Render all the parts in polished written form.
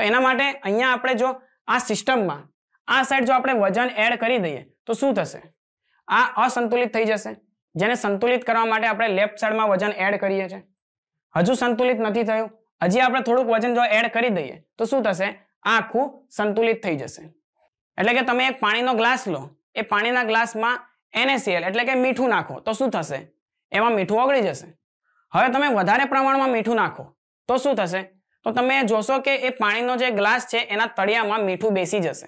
तो एना माटे अहींया आपणे जो आ सिस्टम में आ साइड जो आपणे वजन एड करी दईए तो शुं थशे, आ असंतुलित थई जशे। जेने संतुलित करवा माटे आपणे लेफ्ट साइड में वजन एड करीए छे, हजू संतुलित नथी थयुं, हजी आपणे थोडुंक वजन जो एड करी दईए तो शुं थशे, आ आखुं संतुलित थई जशे। एटले के तमे एक पाणीनो ग्लास लो, ए पाणीना ग्लासमां NaCl एटले के मीठू नाखो तो शुं थशे, एमां मीठू ओगળી जशे। हवे तमे वधारे प्रमाणमां मीठू नाखो तो शुं थशे, तो तमे जोशो के ए पाणीनो जे ग्लास छे एना तळियामां मीठू बेसी जशे।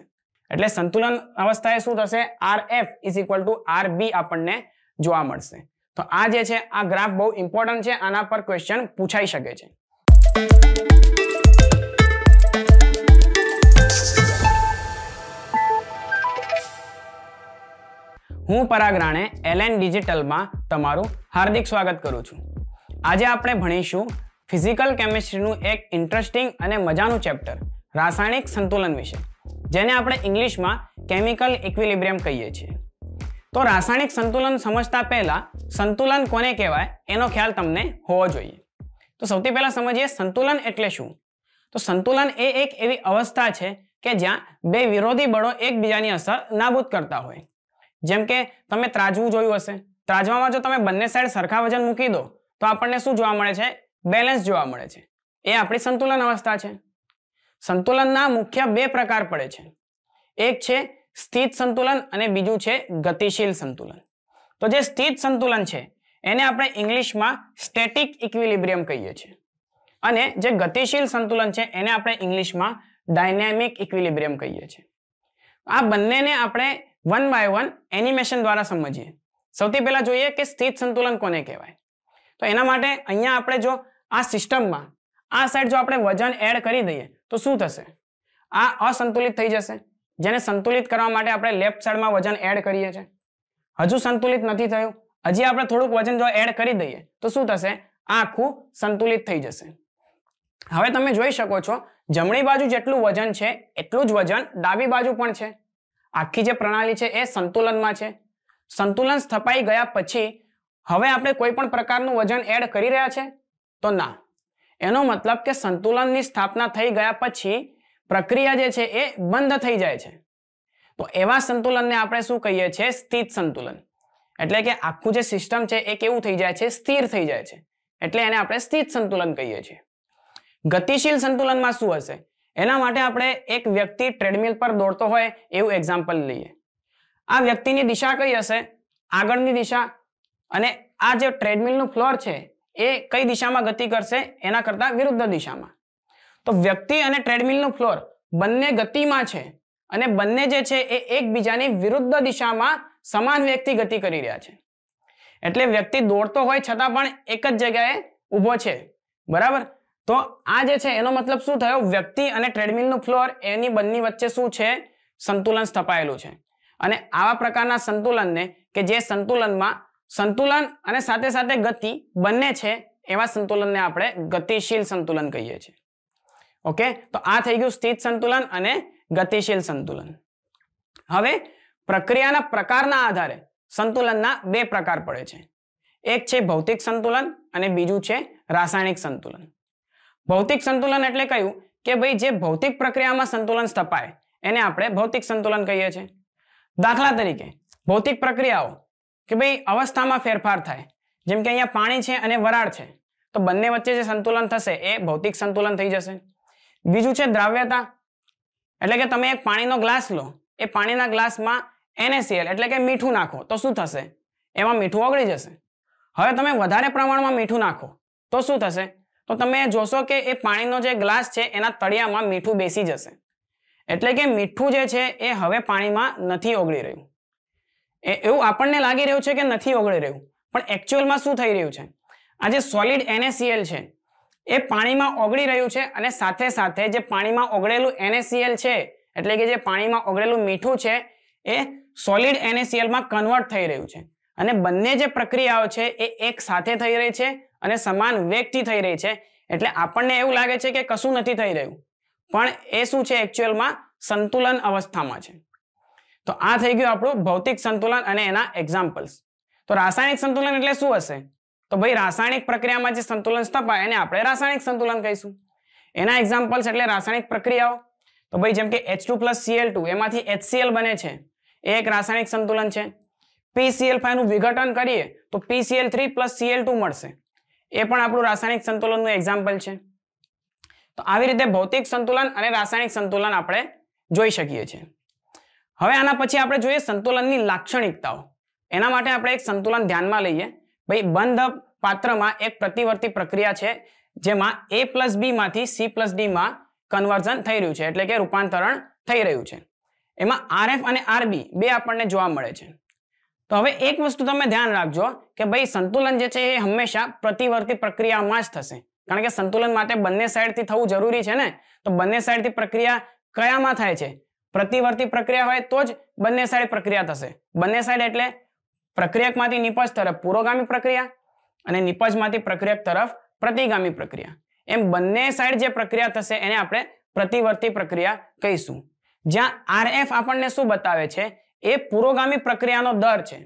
एटले संतुलन अवस्थाए शुं थशे, RF = RB आपणने जोवा मळशे। तो आ जे छे आ ग्राफ बहुत इम्पोर्टंट छे, आना पर क्वेश्चन पूछाई शके छे। हूँ पराग राणे LN डिजिटल में तमारू हार्दिक स्वागत करूँ छूँ। आज आप भणीशू फिजिकल केमिस्ट्रीनु एक इंटरेस्टिंग अने मजानु चेप्टर रासायनिक संतुलन विषय, जेने आपणे इंग्लिश में केमिकल इक्विलिब्रियम कहीए छीए। तो रासायनिक संतुलन समझता पहला संतुलन कोने कहेवाय एनो ख्याल तमने होवो जोईए। तो सौथी पहला समझिए संतुलन एटले शुं। तो संतुलन ए एक एवी अवस्था छे के ज्यां बे विरोधी बळो एकबीजानी असर नाबूद करता होय। जेम के तमे त्राजवू जोयुं हशे, त्राजवामां जो तमे बंने साइड सरखा वजन मूकी दो तो आपणने शुं जोवा मळे छे, बेलेन्स जोवा मळे छे। ए आपणी संतुलन अवस्था छे। संतुलनना मुख्य बे प्रकार पड़े छे, एक छे स्थित संतुलन अने बीजू छे गतिशील संतुलन। तो जे स्थित संतुलन छे एने आपणे इंग्लिश में स्टेटिक इक्विलिब्रियम कहीए छीए, अने जे गतिशील संतुलन छे एने आपणे इंग्लिश में डायनेमिक इक्विलिब्रियम कहीए छीए। आ बंनेने आपणे वन बाय वन एनिमेशन द्वारा समझिए। सौथी पहला जोईए के स्थित संतुलन कोने कहेवाय। तो एना माटे अहींया आपणे जो आ सिस्टम में आ साइड जो आपणे वजन एड करी दईए तो शुं थशे, आ असंतुलित थई जशे। जेने संतुलित करवा माटे आपणे लेफ्ट साइड में वजन एड करीए छे, हजू संतुलित नथी थयुं, हजी आपणे थोडुंक वजन जो एड करी दईए तो शुं थशे, आ आखुं संतुलित थई जशे। हवे तमे जोई शको छो जमणी बाजू जेटलुं वजन छे एटलुं ज वजन डाबी बाजू पण छे। आखी जे प्रणाली छे ए संतुलन में छे। संतुलन स्थापाई गया पछी हवे आपणे कोई पण प्रकारनुं वजन एड करी रह्या छे तो ना, एनो मतलब के संतुलननी स्थापना थई गया पछी प्रक्रिया जे छे ए बंध थई जाय छे। तो एवा संतुलनने आपणे शुं कहीए छे स्थित संतुलन, एटले के आखुं जे सिस्टम छे ए केवुं थई जाय छे, स्थिर थई जाय छे, एटले एने आपणे स्थित संतुलन कहीए छीए। गतिशील संतुलन में शुं हशे एना माटे आपणे एक व्यक्ति ट्रेडमिल पर दौड़तो होय एवुं एक्जाम्पल लईए। आ व्यक्तिनी दिशा कई हशे, आगळनी दिशा, अने आ जे ट्रेडमिलनुं फ्लोर छे ए कई दिशामां गति करशे एना करता विरुद्ध दिशामां। तो व्यक्ति अने ट्रेडमिलनुं फ्लोर बंने गतिमां छे अने बंने जे छे ए एकबीजानी विरुद्ध दिशामां समान व्यक्ति गति करी रह्या छे। एटले व्यक्ति दौड़तो होय छतां पण एक ज जग्याए ऊभो छे, बराबर। तो आ जे छे एनो मतलब शुं थयो, व्यक्ति अने ट्रेडमिलनुं फ्लोर एनी बंने वच्चे शुं छे संतुलन स्थापायेलुं छे। अने आवा प्रकारना संतुलनने के जे संतुलनमां संतुलन अने साथे साथे गति बंने छे एवा संतुलनने आपणे गतिशील संतुलन कहीए छीए। ओके, तो आ थई गयुं स्थित संतुलन अने गतिशील संतुलन। हवे प्रक्रियाना प्रकारना आधारे संतुलनना बे प्रकार पड़े छे, एक छे भौतिक संतुलन अने बीजुं छे रासायणिक संतुलन। भौतिक संतुलन एटले कयुं के भाई जे भौतिक प्रक्रिया में संतुलन स्थापाय एने आपणे भौतिक संतुलन कहीए छे। दाखला तरीके भौतिक प्रक्रियाओ के भाई अवस्था में फेरफार थाय, जेम के अहींया पाणी छे अने वराळ छे तो बंने वच्चे जे संतुलन थशे ए भौतिक संतुलन थई जशे। बीजुं छे द्राव्यता, एटले के तमे एक पाणीनो ग्लास लो, ए पाणीना ग्लासमां NaCl एटले के मीठुं नाखो तो शुं थशे, एमां मीठुं ओगળી जशे। हवे तमे वधारे प्रमाणमां मीठुं नाखो तो शुं थशे, तो तमे जोशो के ए पाणीनो जे ग्लास छे एना तळियामां मीठुं बेसी जशे, एटले के मीठुं जे छे ए हवे पाणीमां नथी ओगળી रह्युं। एवुं आपणने लागी रह्युं छे के नथी ओगળી रह्युं, पण एक्चुअलमां शुं थई रह्युं छे, आ जे सोलिड NaCl छे ए पाणीमां ओगળી रह्युं छे, अने साथे साथे जे पाणीमां ओगळेલું NaCl छे एटले के जे पाणीमां ओगळेલું मीठुं छे ए सोलिड NaCl मां कन्वर्ट थई रह्युं छे, अने बंने जे प्रक्रियाओ छे ए एक साथे थई रही छे अने समान वेगथी थई रही छे। एटले आपणने एवुं लागे छे के कशुं नथी थई रह्युं, पण ए शुं छे एक्चुअल मां संतुलन अवस्थामां छे। तो आ थई गयुं आपणुं भौतिक संतुलन अने एना एक्झाम्पल्स। तो रासायनिक संतुलन एटले शुं हशे? तो भाई रासायनिक प्रक्रियामां जे संतुलन स्थापाय एने आपणे रासायनिक संतुलन कहीशुं। એના એક્ઝામ્પલ્સ એટલે રાસાયણિક પ્રક્રિયાઓ. તો ભાઈ જેમ કે H2 + Cl2 એમાંથી HCl બને છે, એ એક રાસાયણિક સંતુલન છે. PCl5 નું વિઘટન કરીએ તો PCl3 + Cl2 મળશે, એ પણ આપણું રાસાયણિક સંતુલનનું એક્ઝામ્પલ છે. તો આવી રીતે ભૌતિક સંતુલન અને રાસાયણિક સંતુલન આપણે જોઈ શકીએ છીએ. હવે આના પછી આપણે જોઈએ સંતુલનની લાક્ષણિકતાઓ. એના માટે આપણે એક સંતુલન ધ્યાનમાં લઈએ. ભાઈ બંધ પાત્રમાં એક પ્રતિવર્તી પ્રક્રિયા છે જેમાં A + B માંથી C + D માં કન્વર્ઝન થઈ રહ્યું છે, એટલે કે રૂપાંતરણ થઈ રહ્યું છે. એમાં RF અને RB બે આપણને જોવા મળે છે. તો હવે એક વસ્તુ તમે ધ્યાન રાખજો કે ભાઈ સંતુલન જે છે એ હંમેશા પ્રતિવર્તી પ્રક્રિયામાં જ થશે, કારણ કે સંતુલન માટે બંને સાઈડથી થવું જરૂરી છે ને. તો બંને સાઈડથી પ્રક્રિયા કયામાં થાય છે? પ્રતિવર્તી પ્રક્રિયા હોય તો જ બંને સાઈડ પ્રક્રિયા થશે. બંને સાઈડ એટલે પ્રક્રિયકમાંથી નિપજ તરફ પુરોગામી પ્રક્રિયા અને નિપજમાંથી પ્રક્રિયક તરફ પ્રતિગામી પ્રક્રિયા, એમ બંને સાઈડ જે પ્રક્રિયા થશે એને આપણે પ્રતિવર્તી પ્રક્રિયા કહીશું. જ્યાં RF આપણને શું બતાવે છે? એ પુરોગામી પ્રક્રિયાનો દર છે.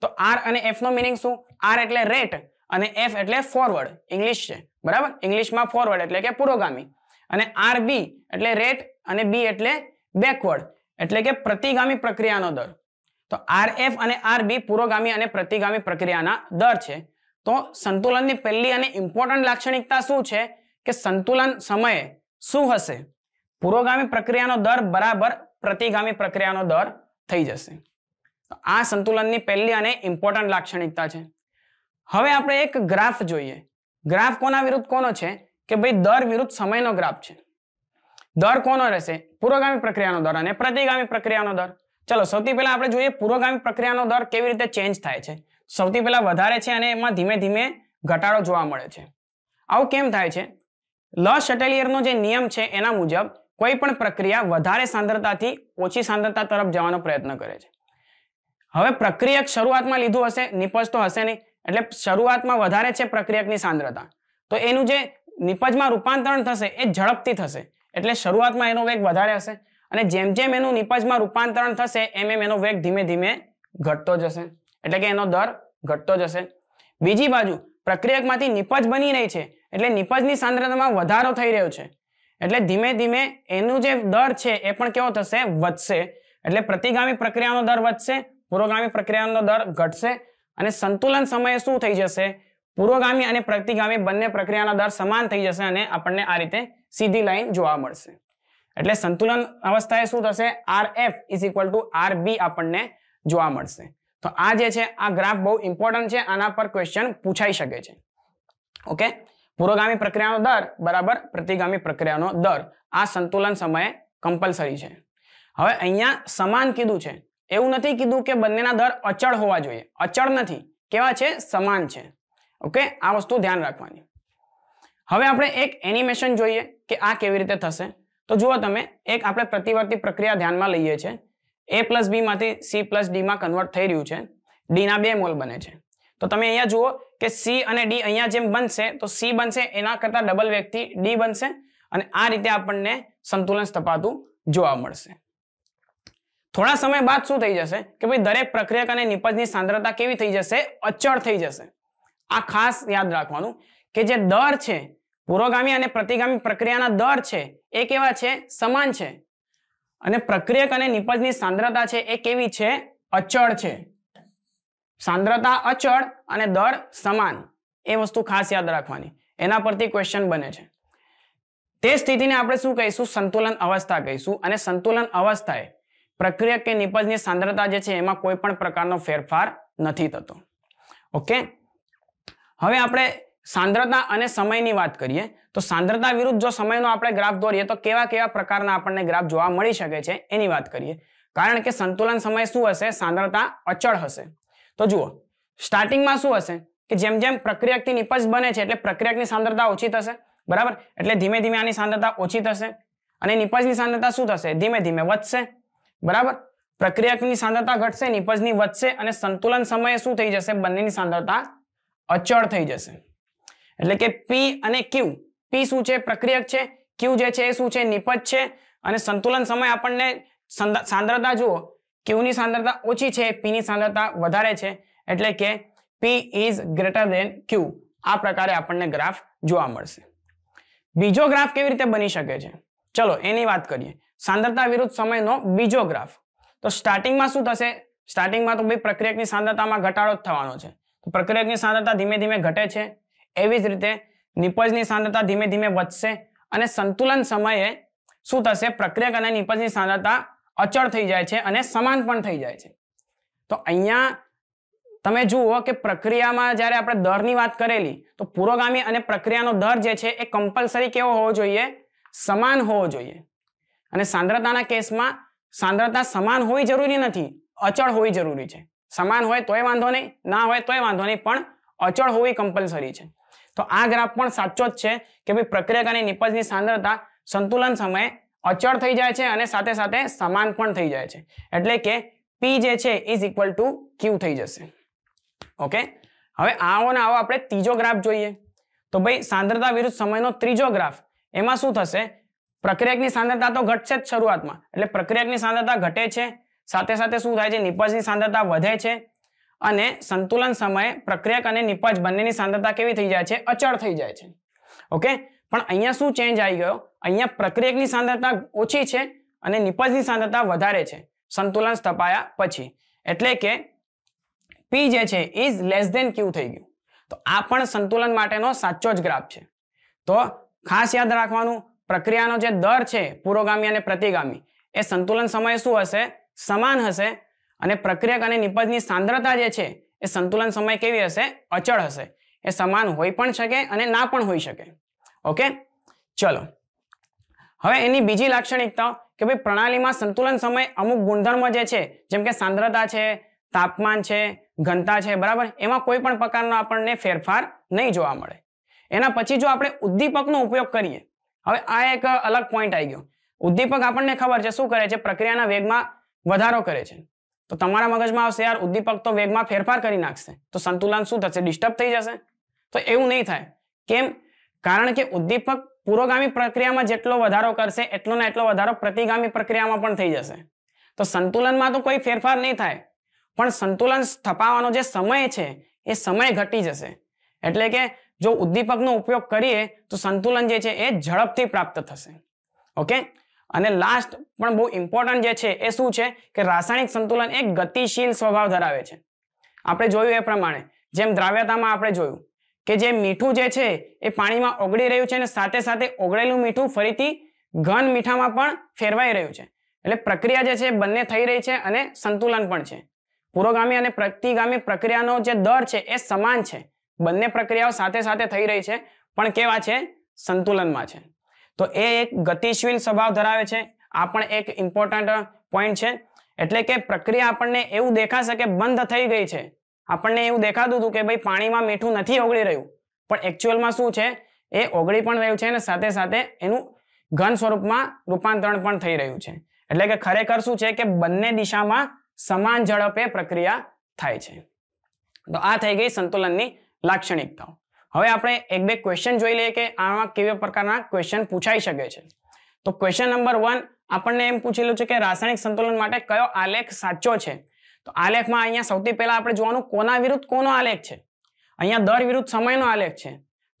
તો R અને F નો મીનિંગ શું? R એટલે રેટ અને F એટલે ફોરવર્ડ, ઇંગ્લિશ છે બરાબર. ઇંગ્લિશમાં ફોરવર્ડ એટલે કે પુરોગામી, અને RB એટલે રેટ અને B એટલે બેકવર્ડ, એટલે કે પ્રતિગામી પ્રક્રિયાનો દર. તો RF અને RB પુરોગામી અને પ્રતિગામી પ્રક્રિયાના દર છે. તો સંતુલનની પહેલી અને ઇમ્પોર્ટન્ટ લાક્ષણિકતા શું છે? કે સંતુલન સમયે શું હશે? પુરોગામી પ્રક્રિયાનો દર બરાબર પ્રતિગામી પ્રક્રિયાનો દર થઈ જશે. તો આ સંતુલનની પહેલી અને ઇમ્પોર્ટન્ટ લાક્ષણિકતા છે. હવે આપણે એક ગ્રાફ જોઈએ. ગ્રાફ કોના વિરુદ્ધ કોનો છે? કે ભાઈ દર વિરુદ્ધ સમયનો ગ્રાફ છે. દર કોનો રહેશે? પુરોગામી પ્રક્રિયાનો દર અને પ્રતિગામી પ્રક્રિયાનો દર. ચલો સૌથી પહેલા આપણે જોઈએ પુરોગામી પ્રક્રિયાનો દર કેવી રીતે ચેન્જ થાય છે. સૌથી પહેલા વધારે છે અને એમાં ધીમે ધીમે ઘટાડો જોવા મળે છે. આવું કેમ થાય છે? લ શટેલિયરનો જે નિયમ છે એના મુજબ કોઈ પણ પ્રક્રિયા વધારે સાંદ્રતાથી ઓછી સાંદ્રતા તરફ જવાનો પ્રયત્ન કરે છે. હવે પ્રક્રિયક શરૂઆતમાં લીધું હશે, નિપજ તો હશે નહીં, એટલે શરૂઆતમાં વધારે છે પ્રક્રિયકની સાંદ્રતા, તો એનું જે નિપજમાં રૂપાંતરણ થશે એ ઝડપથી થશે, એટલે શરૂઆતમાં એનો વેગ વધારે હશે, અને જેમ જેમ એનું નિપજમાં રૂપાંતરણ થશે એમ એમ એનો વેગ ધીમે ધીમે ઘટતો જશે, એટલે કે એનો દર ઘટતો જશે. બીજી બાજુ પ્રક્રિયકમાંથી નિપજ બની રહી છે, એટલે નિપજની સાંદ્રતામાં વધારો થઈ રહ્યો છે, એટલે ધીમે ધીમે એનું જે દર છે એ પણ કેવો થશે? વધશે, એટલે પ્રતિગામી પ્રક્રિયાનો દર વધશે, પુરોગામી પ્રક્રિયાનો દર ઘટશે, અને સંતુલન સમયે શું થઈ જશે? પુરોગામી અને પ્રતિગામી બંને પ્રક્રિયાના દર સમાન થઈ જશે અને આપણને આ રીતે સીધી લાઈન જોવા મળશે. એટલે સંતુલન અવસ્થાએ શું થશે? RF = RB આપણને જોવા મળશે. તો આ જે છે આ ગ્રાફ બહુ ઇમ્પોર્ટન્ટ છે, આના પર ક્વેશ્ચન પૂછાઈ શકે છે. ઓકે, પુરોગામી પ્રક્રિયાનો દર બરાબર પ્રતિગામી પ્રક્રિયાનો દર, આ સંતુલન સમયે કમ્પલસરી છે. હવે અહીંયા સમાન કીધું છે, એવું નથી કીધું કે બંનેના દર અચળ હોવા જોઈએ. અચળ નથી, કેવા છે? સમાન છે. ઓકે, આ વસ્તુ ધ્યાન રાખવાની. હવે આપણે એક એનિમેશન જોઈએ કે આ કેવી રીતે થશે. તો જુઓ તમે, એક આપણે પ્રતિવર્તી પ્રક્રિયા ધ્યાનમાં લઈએ છીએ. A + B માંથી C + D માં કન્વર્ટ થઈ રહ્યું છે. D ના 2 મોલ બને છે. તો તમે અહીંયા જુઓ કે C અને D અહીંયા જેમ બનશે તો C બનશે એના કરતાં ડબલ વેગથી D બનશે, અને આ રીતે આપણને સંતુલન સ્થપાતું જોવા મળશે. થોડા સમય બાદ શું થઈ જશે? કે ભાઈ દરેક પ્રક્રિયક અને નિપજની સાંદ્રતા કેવી થઈ જશે? અચળ થઈ જશે. આ ખાસ યાદ રાખવાનું કે જે દર છે પુરોગામી અને પ્રતિગામી પ્રક્રિયાના દર છે એ કેવા છે? સમાન છે, અને પ્રક્રિયક અને નિપજની સાંદ્રતા છે એ કેવી છે? અચળ છે. સાંદ્રતા અચળ અને દર સમાન, એ વસ્તુ ખાસ યાદ રાખવાની, એના પરથી ક્વેશ્ચન બને છે. તે સ્થિતિને આપણે શું કહીશું? સંતુલન અવસ્થા કહીશું. અને સંતુલન અવસ્થાએ પ્રક્રિયક કે નિપજની સાંદ્રતા જે છે એમાં કોઈ પણ પ્રકારનો ફેરફાર નથી થતો. ઓકે, હવે આપણે સાંદ્રતા અને સમયની વાત કરીએ. તો સાંદ્રતા વિરુદ્ધ જો સમયનો આપણે ગ્રાફ દોરીએ તો કેવા કેવા પ્રકારના આપણને ગ્રાફ જોવા મળી શકે છે એની વાત કરીએ. કારણ કે સંતુલન સમય શું હશે? સાંદ્રતા અચળ હશે. તો જુઓ, સ્ટાર્ટિંગમાં શું હશે? કે જેમ જેમ પ્રક્રિયકથી નિપજ બને છે એટલે પ્રક્રિયકની સાંદ્રતા ઓછી થશે બરાબર, એટલે ધીમે ધીમે આની સાંદ્રતા ઓછી થશે, અને નિપજની સાંદ્રતા શું થશે? ધીમે ધીમે વધશે બરાબર. પ્રક્રિયકની સાંદ્રતા ઘટશે, નિપજની વધશે, અને સંતુલન સમયે શું થઈ જશે? બંનેની સાંદ્રતા અચળ થઈ જશે, એટલે કે P અને Q. P શું છે? પ્રક્રિયક છે. Q જે છે એ શું છે? નિપજ છે. અને સંતુલન સમય આપણને સાંદ્રતા જુઓ, Q ની સાંદ્રતા ઓછી છે, P ની સાંદ્રતા વધારે છે, એટલે કે P is greater than Q. આ પ્રકારે આપણને ગ્રાફ જોવા મળશે. बीजो ग्राफ केवी रीते बनी शके छे। चलो एनी वात करिए सांद्रता विरुद्ध समयनो बीजो ग्राफ। तो स्टार्टिंग में शुं थशे, स्टार्टिंग में तो भाई प्रक्रियकनी सांद्रतामां घटाडो ज थवानो छे, तो प्रक्रियकनी सांद्रता धीमे धीमे घटे छे। एवी ज रीते निपजनी सांद्रता धीमे धीमे वधशे अने संतुलन समये शुं थशे, प्रक्रियक अने निपजनी सांद्रता अचळ थई जाय छे अने समान पण थई जाय छे। तो अहींया तमे जुओ के प्रक्रियामां ज्यारे आपणे दरनी वात करेली तो पुरोगामी अने प्रक्रियानो दर जे छे ए कम्पल्सरी केवो होवो जोईए, समान होवो जोईए। अने सांद्रताना केसमां सांद्रता समान होवी जरूरी नथी, अचळ होवी जरूरी छे। समान होय तोय वांधो नहीं, ना होय तोय वांधो नहीं, पण अचळ होवी कम्पल्सरी छे। तो आ ग्राफ पण साचो ज छे के भाई प्रक्रियक अने निपजनी सांद्रता संतुलन समये अचळ थई जाय छे अने साथे साथे समान पण थई जाय छे, एटले के P जे छे इज इक्वल टू Q थई जशे। ओके हवे आवो ने आवो आपणे तीजो ग्राफ जोईए। तो भाई सांद्रता विरुद्ध समयनो त्रीजो ग्राफ, एमां शुं थशे, प्रक्रियकनी सांद्रता तो घटशे ज शरूआतमां, एटले प्रक्रियकनी सांद्रता घटे छे, साथे साथे शुं थाय छे निपजनी सांद्रता वधे छे अने संतुलन समये प्रक्रियक अने निपज बंनेनी सांद्रता केवी थई जाय छे, अचळ थई जाय छे। ओके पण अहींया शुं चेन्ज आई गयो, अहींया प्रक्रियकनी सांद्रता ओછી छे अने निपजनी सांद्रता वधारे छे संतुलन स्थापाया पछी, एटले के P जे छे इज लेस देन Q थई गयो। तो आ पण संतुलन माटेनो साचो ज ग्राफ छे। तो खास याद राखवानुं, प्रक्रियानो जे दर छे पुरोगामी अने प्रतिगामी ए संतुलन समये शुं हशे, समान हशे अने प्रक्रियक अने निपजनी सांद्रता जे छे ए संतुलन समये केवी हशे, अचळ हशे। ए समान होई पण शके अने ना पण होई शके। ओके चलो हवे एनी बीजी लाक्षणिकता के भाई प्रणालीमां संतुलन समये अमुक गुणधर्म जे छे, जेम के सांद्रता छे, तापमान छे, घनता है, बराबर, एमां कोई पण प्रकारनो आपणने फेरफार नहीं जोवा मळे। एना पछी जो आपणे उद्दीपकनो उपयोग करीए, हवे आ एक अलग पॉइंट आई गयो। उद्दीपक आपणने खबर छे शुं करे छे, प्रक्रियाना वेगमां वधारो करे छे। तो तमारा मगजमां आवशे यार उद्दीपक तो वेगमां फेरफार करी नाखशे तो संतुलन शुं थशे, डिस्टर्ब थई जशे। तो एवुं नहीं थाय, केम कारण के उद्दीपक पुरोगामी प्रक्रियामां जेटलो वधारो करशे एटलो ने एटलो वधारो प्रतिगामी प्रक्रियामां पण थई जशे। तो संतुलनमां तो कोई फेरफार नहीं थाय, पण संतुलन स्थापवानो जे समय छे ए समय घटी जशे, एटले के जो उद्दीपकनो उपयोग करीए तो संतुलन जे छे ए झड़पथी प्राप्त थशे। ओके अने लास्ट पण बहुत इम्पोर्टंट जे छे ए शुं छे के रासायणिक संतुलन एक गतिशील स्वभाव धरावे छे। आपणे जोयुं ए प्रमाणे, जेम द्राव्यतामां आपणे जोयुं के जे मीठुं जे छे ए पाणीमां ओगળી રહ્યું છે અને સાથે સાથે ઓગળેલું મીઠું ફરીથી ઘન મીઠામાં પણ ફેરવાઈ રહ્યું છે, એટલે પ્રક્રિયા જે છે બંને થઈ રહી છે અને સંતુલન પણ છે। पुरोगामी अने प्रतिगामी प्रक्रियानो जे दर छे ए समान छे, बंने प्रक्रियाओ साथे साथे थई रही छे पण केवा छे, संतुलनमां छे। तो ए एक गतिशील स्वभाव धरावे छे, आ पण एक इम्पोर्टंट पॉइंट छे। एटले के प्रक्रिया आपणने एवुं देखाशे के बंध थई गई छे, आपणने एवुं देखातुं हतुं के भाई पाणीमां मीठुं नथी ओगળી રહ્યું પણ एक्चुअलमां शुं छे ए ओगળી पण રહ્યું છે અને સાથે સાથે એનું ઘન સ્વરૂપમાં રૂપાંતરણ પણ થઈ રહ્યું છે। એટલે કે ખરેખર શું છે કે બંને દિશામાં समान झड़पे प्रक्रिया थाय छे। तो आ थई गई संतुलननी लाक्षणिकताओ। हवे आपणे एक बे क्वेश्चन जोई लईए के आमा केवा प्रकारना क्वेश्चन पूछाई शके छे। तो क्वेश्चन नंबर 1 आपणने एम पूछेलुं छे के रासायणिक संतुलन माटे कयो आलेख साचो छे। तो आलेखमां अहींया सौथी पहिला आपणे जोवानुं कोना विरुद्ध कोनो आलेख छे। अहींया दर विरुद्ध समयनो आलेख छे,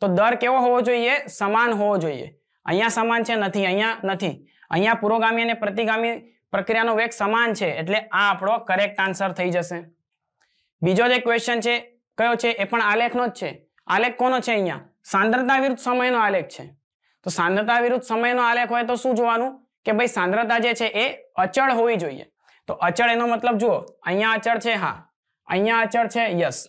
तो दर केवो होवो जोईए, समान होवो जोईए। अहींया समान छे, नथी, अहींया नथी। अहींया पुरोगामी अने प्रतिगामी प्रक्रियानो वेग समान छे, एटले आ आपणो करेक्ट आंसर थई जशे। बीजो जे क्वेश्चन छे कयो छे ए पण आलेखनो ज छे। आलेख कोनो छे? अहींया सांद्रता विरुद्ध समयनो आलेख छे। तो सांद्रता विरुद्ध समयनो आलेख होय तो शुं जोवानुं के भाई सांद्रता जे छे ए अचळ होवी जोईए। तो अचळ एनो मतलब जुओ, अहींया अचळ छे, हां, अहींया अचळ छे, यस,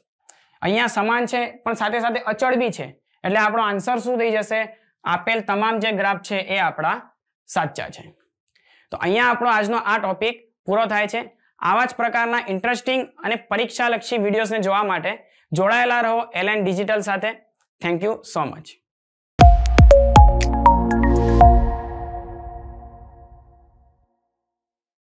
अहींया समान छे पण साथे साथे अचळ बी छे, एटले आपणो आंसर शुं थई जशे? आपेल तमाम जे ग्राफ छे ए आपड़ा साचा छे। तो अहींया आपणो आजनो आ टॉपिक पूरो थाय छे। आवा ज प्रकारना इंटरेस्टिंग अने परीक्षालक्षी विडियोसने जोवा माटे जोड़ायेला रहो LN डिजिटल साथे। Thank you so much.